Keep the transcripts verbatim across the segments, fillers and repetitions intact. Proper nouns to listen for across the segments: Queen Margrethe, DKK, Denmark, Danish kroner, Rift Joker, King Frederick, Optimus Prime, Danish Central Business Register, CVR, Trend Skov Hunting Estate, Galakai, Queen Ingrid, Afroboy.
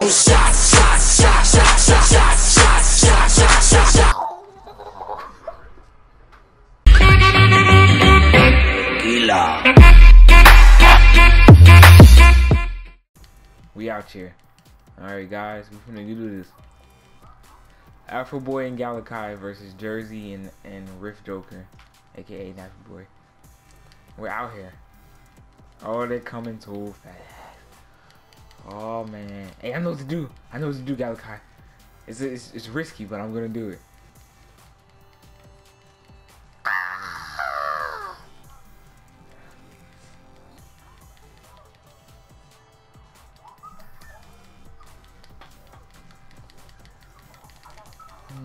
We out here. Alright guys, we're gonna do this. Afroboy and Galakai versus Jersey and, and Rift Joker, aka Afroboy. We're out here. Oh, they're coming too fast. Oh man. Hey, I know what to do. I know what to do, Galakai. It's, it's, it's risky, but I'm gonna do it.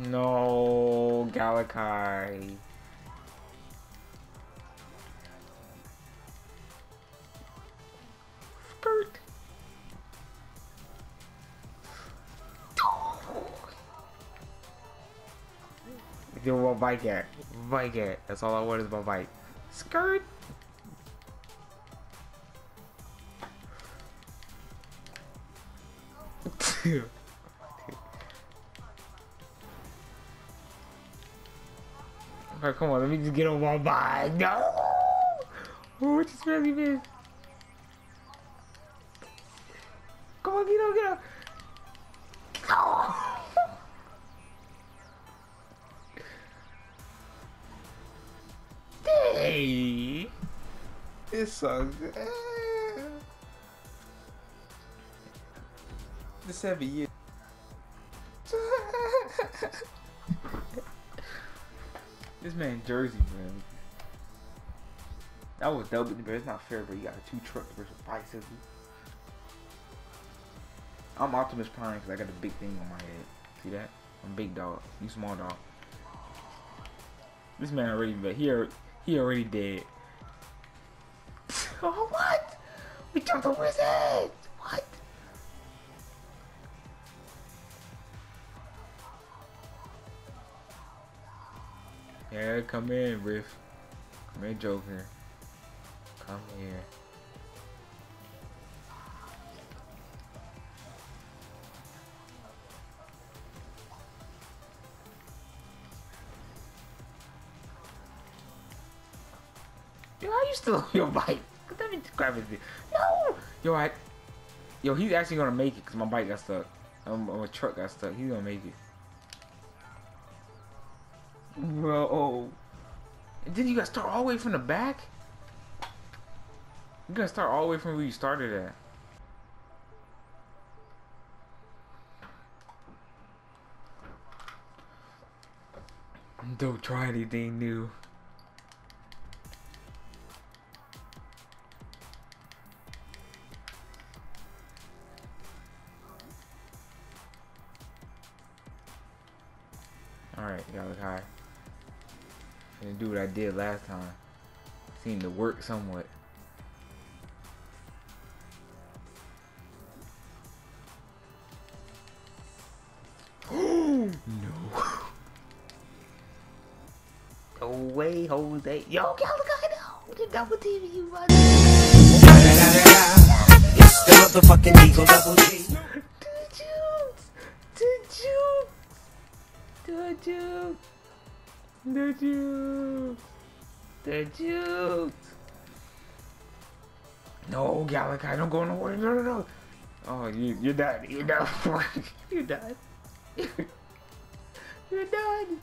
No, Galakai. Skirt. Do what bike at? Bike at. That's all I want is my bike. Skirt. Alright, come on, let me just get on one by. No! Ooh, what you smelly miss? Come on, get up, get up! Oh. Hey! This sucks. This every year. This man Jersey, man. That was dope, but it's not fair, bro. You got two trucks versus a bicycle. I'm Optimus Prime because I got a big thing on my head. See that? I'm big dog. You small dog. This man already, but he already, he already dead. Oh, what? We jumped over his head. What? Yeah, come in, Riff. Come in, Joker. Come here. Yo, how you still on your bike? Let me grab his dick. No! Yo, I... Yo, he's actually gonna make it because my bike got stuck. Um, my truck got stuck. He's gonna make it. Bro, and then you gotta start all the way from the back. You gotta start all the way from where you started at. Don't try anything new. All right, y'all look high. And do what I did last time. Seemed to work somewhat. No. No way, Jose. Yo, Galakai, no. The double T V you run. It's the motherfucking Eagle Double G. Did you? Did you? Did you? The juke! The juke! No, Galakai, don't go nowhere. No, no, no. Oh, you, you're done. You're done. You're done. You're done.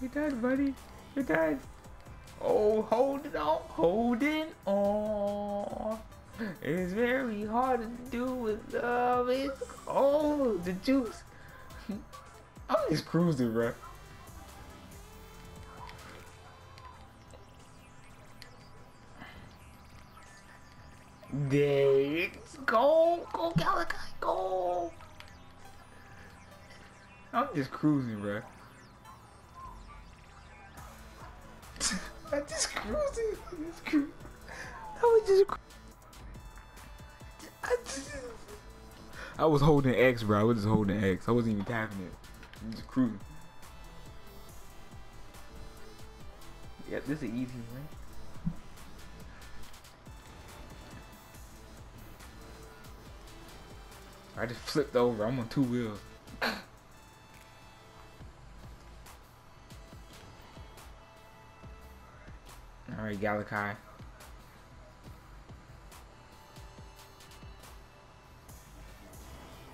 You're done, buddy. You're done. Oh, holding on. Holding on. It's very hard to do with love. It's oh, the juice. I'm just cruising, bro. Dang. Go, go, Galakai, go! I'm just cruising, bro. I'm just cruising. I'm just cruising. I was just. I, just... I was holding X, bro. I was just holding X. I wasn't even tapping it. I'm just cruising. Yep, this is an easy one. I just flipped over. I'm on two wheels. Alright, Galakai.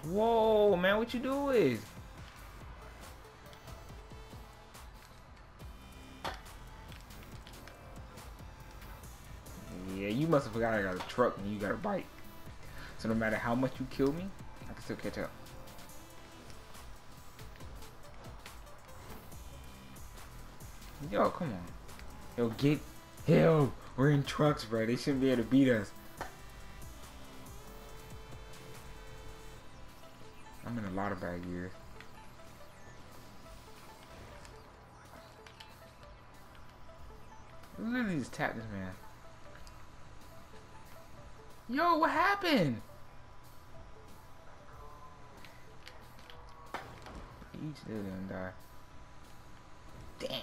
Whoa, man, what you doing? Yeah, you must have forgot I got a truck and you got a bike. So no matter how much you kill me, I can still catch up. Yo, come on. Yo, get... Hell, we're in trucks, bro. They shouldn't be able to beat us. I'm in a lot of bad gear. Literally just tapped this man. Yo, what happened? Each of them die. Damn.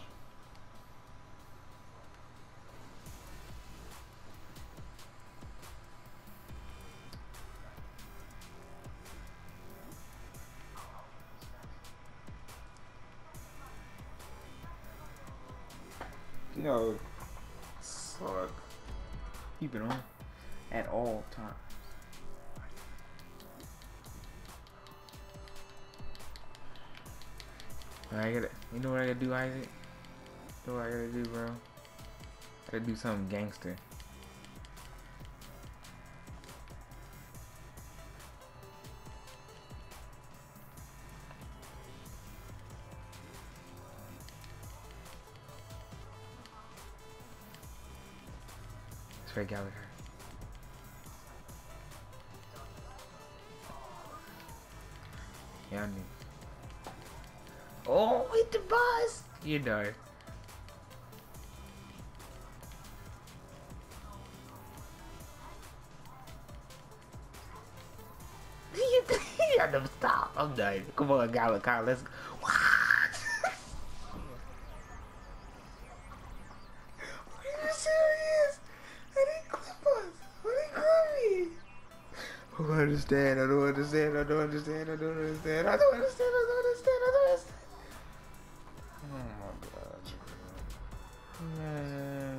No, suck. Keep it on at all times. I gotta, you know what I gotta do, Isaac? You know what I gotta do, bro? I gotta do something gangster. That's right, Gallagher. Yeah, I knew. Oh, hit the bus! You know. You gotta never stop. I'm done. Come on, Gallagher. Let's go. I don't understand, I don't understand, I don't understand, I don't understand, I don't understand, I don't understand, I don't understand. Oh my God. Man.